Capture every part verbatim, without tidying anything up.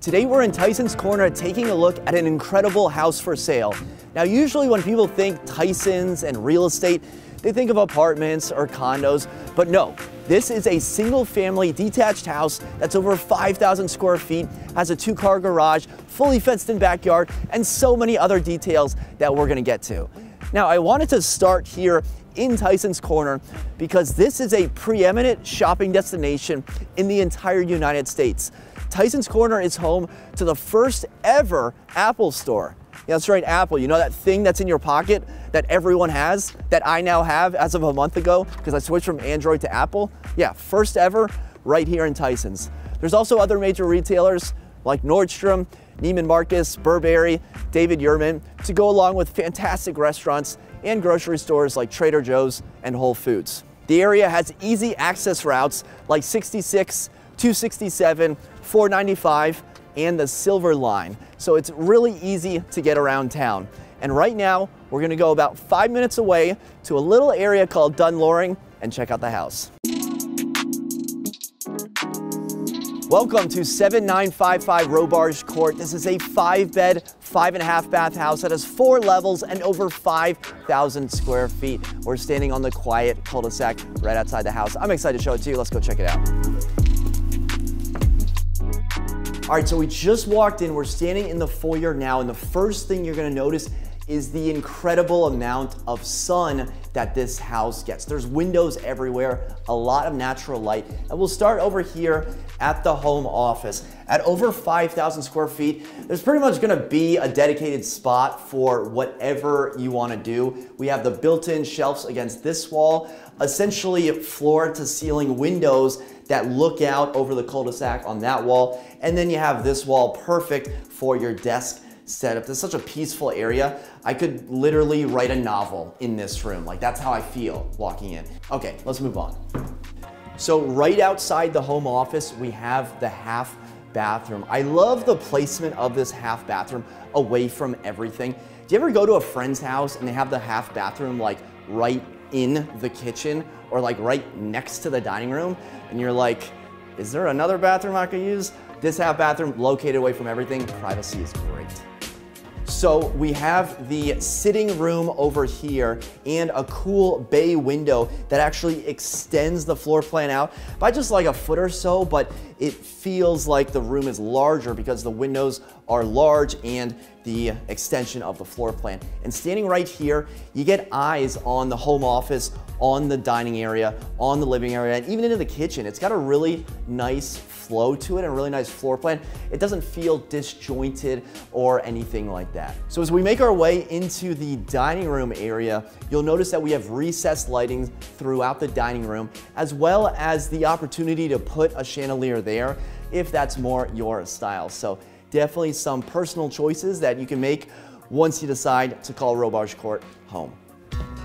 Today we're in Tyson's Corner taking a look at an incredible house for sale. Now usually when people think Tyson's and real estate, they think of apartments or condos, but no, this is a single family detached house that's over five thousand square feet, has a two car garage, fully fenced in backyard, and so many other details that we're gonna get to. Now I wanted to start here in Tyson's Corner because this is a preeminent shopping destination in the entire United States. Tyson's Corner is home to the first ever Apple store. Yeah, that's right, Apple. You know that thing that's in your pocket that everyone has, that I now have as of a month ago because I switched from Android to Apple? Yeah, first ever right here in Tyson's. There's also other major retailers like Nordstrom, Neiman Marcus, Burberry, David Yurman, to go along with fantastic restaurants and grocery stores like Trader Joe's and Whole Foods. The area has easy access routes like sixty-six, two sixty-seven, four ninety-five, and the Silver Line. So it's really easy to get around town. And right now, we're gonna go about five minutes away to a little area called Dunn Loring and check out the house. Welcome to seven nine five five Robarge Court. This is a five bed, five and a half bath house that has four levels and over five thousand square feet. We're standing on the quiet cul-de-sac right outside the house. I'm excited to show it to you. Let's go check it out. All right, so we just walked in. We're standing in the foyer now, and the first thing you're gonna notice is the incredible amount of sun that this house gets. There's windows everywhere, a lot of natural light. And we'll start over here at the home office. At over five thousand square feet, there's pretty much gonna be a dedicated spot for whatever you wanna do. We have the built-in shelves against this wall, essentially floor to ceiling windows that look out over the cul-de-sac on that wall. And then you have this wall, perfect for your desk setup. This is such a peaceful area. I could literally write a novel in this room. Like, that's how I feel walking in. Okay, let's move on. So right outside the home office, we have the half bathroom. I love the placement of this half bathroom away from everything. Do you ever go to a friend's house and they have the half bathroom like right in the kitchen or like right next to the dining room? And you're like, is there another bathroom I could use? This half bathroom located away from everything, privacy is great. So we have the sitting room over here and a cool bay window that actually extends the floor plan out by just like a foot or so, but it feels like the room is larger because the windows are large and the extension of the floor plan. And standing right here, you get eyes on the home office, on the dining area, on the living area, and even into the kitchen. It's got a really nice flow to it and a really nice floor plan. It doesn't feel disjointed or anything like that. So as we make our way into the dining room area, you'll notice that we have recessed lighting throughout the dining room, as well as the opportunity to put a chandelier there if that's more your style. So definitely some personal choices that you can make once you decide to call Robarge Court home.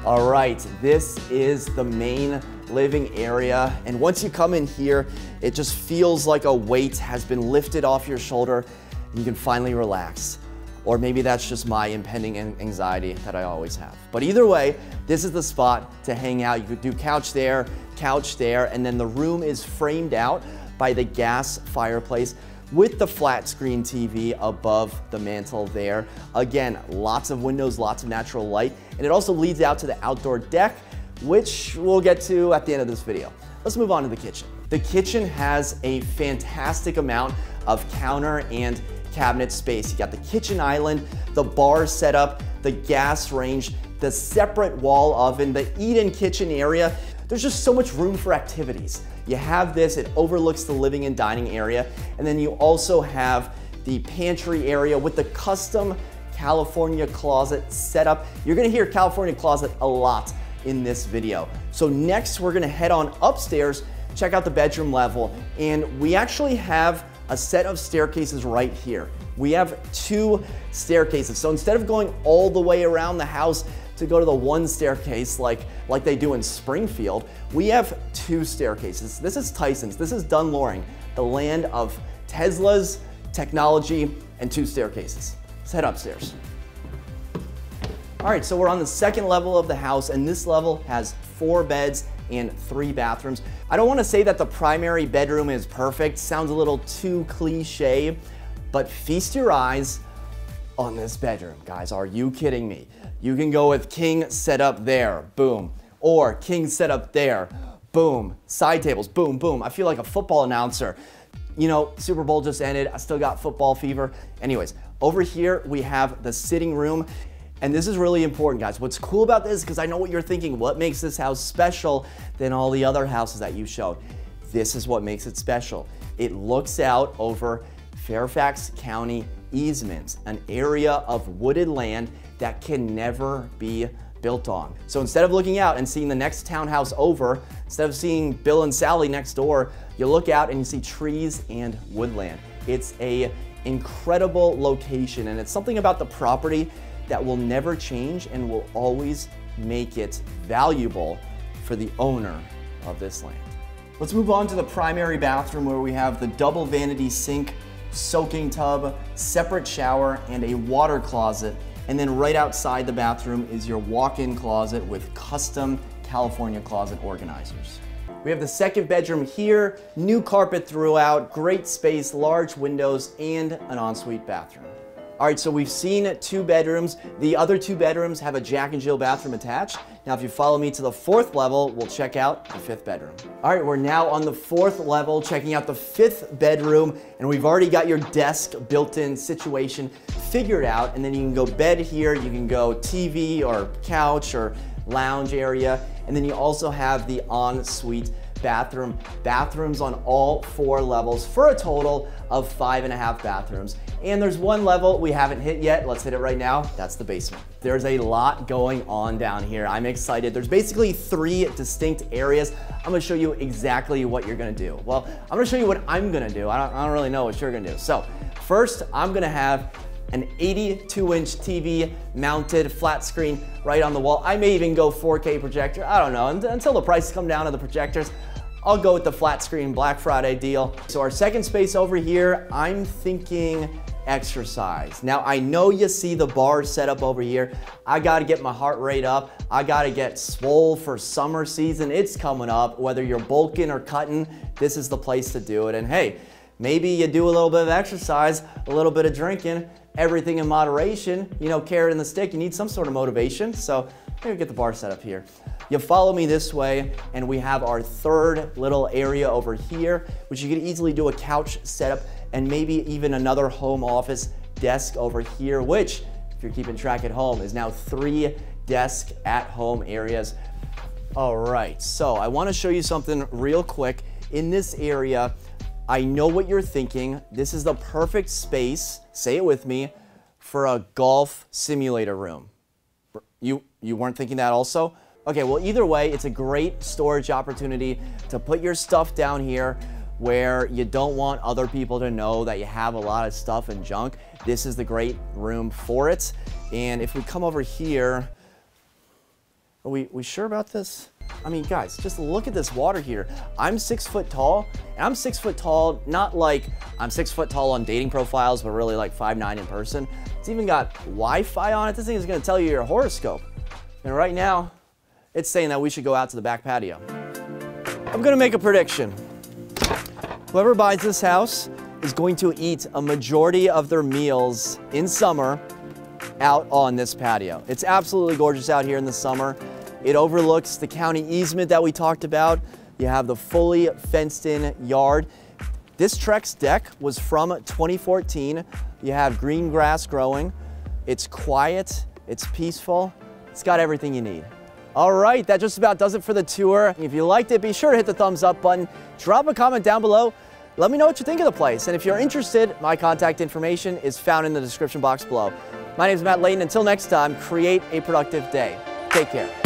All right, this is the main living area. And once you come in here, it just feels like a weight has been lifted off your shoulder and you can finally relax. Or maybe that's just my impending anxiety that I always have. But either way, this is the spot to hang out. You could do couch there, couch there, and then the room is framed out by the gas fireplace with the flat screen T V above the mantel there. Again, lots of windows, lots of natural light, and it also leads out to the outdoor deck, which we'll get to at the end of this video. Let's move on to the kitchen. The kitchen has a fantastic amount of counter and cabinet space. You got the kitchen island, the bar setup, the gas range, the separate wall oven, the eat-in kitchen area. There's just so much room for activities. You have this, it overlooks the living and dining area, and then you also have the pantry area with the custom California Closet setup. You're gonna hear California Closet a lot in this video. So next, we're gonna head on upstairs, check out the bedroom level, and we actually have a set of staircases right here. We have two staircases. So instead of going all the way around the house to go to the one staircase like, like they do in Springfield, we have two staircases. This is Tyson's, this is Dunn Loring, the land of Teslas, technology, and two staircases. Let's head upstairs. All right, so we're on the second level of the house, and this level has four beds and three bathrooms. I don't wanna say that the primary bedroom is perfect, sounds a little too cliche, But feast your eyes on this bedroom, guys. Are you kidding me? You can go with king set up there, boom, or king set up there, boom, side tables, boom, boom. I feel like a football announcer. You know, Super Bowl just ended, I still got football fever. Anyways, over here we have the sitting room, and this is really important, guys. What's cool about this, because I know what you're thinking, what makes this house special than all the other houses that you showed? This is what makes it special. It looks out over Fairfax County easements, an area of wooded land that can never be built on. So instead of looking out and seeing the next townhouse over, instead of seeing Bill and Sally next door, you look out and you see trees and woodland. It's a incredible location, and it's something about the property that will never change and will always make it valuable for the owner of this land. Let's move on to the primary bathroom, where we have the double vanity sink, soaking tub, separate shower, and a water closet. And then right outside the bathroom is your walk-in closet with custom California Closet organizers. We have the second bedroom here, new carpet throughout, great space, large windows, and an ensuite bathroom. All right, so we've seen two bedrooms. The other two bedrooms have a Jack and Jill bathroom attached. Now, if you follow me to the fourth level, we'll check out the fifth bedroom. All right, we're now on the fourth level, checking out the fifth bedroom, and we've already got your desk built-in situation figured out, and then you can go bed here, you can go T V or couch or lounge area, and then you also have the ensuite bathroom. Bathrooms on all four levels for a total of five and a half bathrooms. And there's one level we haven't hit yet. Let's hit it right now. That's the basement. There's a lot going on down here. I'm excited. There's basically three distinct areas. I'm gonna show you exactly what you're gonna do. Well, I'm gonna show you what I'm gonna do. I don't, I don't really know what you're gonna do. So first, I'm gonna have an eighty-two inch T V mounted flat screen right on the wall. I may even go four K projector. I don't know, until the prices come down on the projectors. I'll go with the flat screen Black Friday deal. So our second space over here, I'm thinking exercise. Now, I know you see the bar set up over here. I gotta get my heart rate up. I gotta get swole for summer season. It's coming up. Whether you're bulking or cutting, this is the place to do it. And hey, maybe you do a little bit of exercise, a little bit of drinking, everything in moderation, you know, carrot and the stick. You need some sort of motivation. So maybe get the bar set up here. You follow me this way, and we have our third little area over here, which you could easily do a couch setup and maybe even another home office desk over here, which, if you're keeping track at home, is now three desk at home areas. All right, so I wanna show you something real quick. In this area, I know what you're thinking. This is the perfect space, say it with me, for a golf simulator room. You, you weren't thinking that also? Okay, well, either way, it's a great storage opportunity to put your stuff down here where you don't want other people to know that you have a lot of stuff and junk. This is the great room for it. And if we come over here, are we, we sure about this? I mean, guys, just look at this water here. I'm six foot tall, and I'm six foot tall, not like I'm six foot tall on dating profiles, but really like five nine in person. It's even got Wi-Fi on it. This thing is gonna tell you your horoscope. And right now, it's saying that we should go out to the back patio. I'm gonna make a prediction. Whoever buys this house is going to eat a majority of their meals in summer out on this patio. It's absolutely gorgeous out here in the summer. It overlooks the county easement that we talked about. You have the fully fenced in yard. This Trex deck was from twenty fourteen. You have green grass growing. It's quiet, it's peaceful. It's got everything you need. All right, that just about does it for the tour. If you liked it, be sure to hit the thumbs up button. Drop a comment down below. Let me know what you think of the place. And if you're interested, my contact information is found in the description box below. My name is Matt Layton. Until next time, create a productive day. Take care.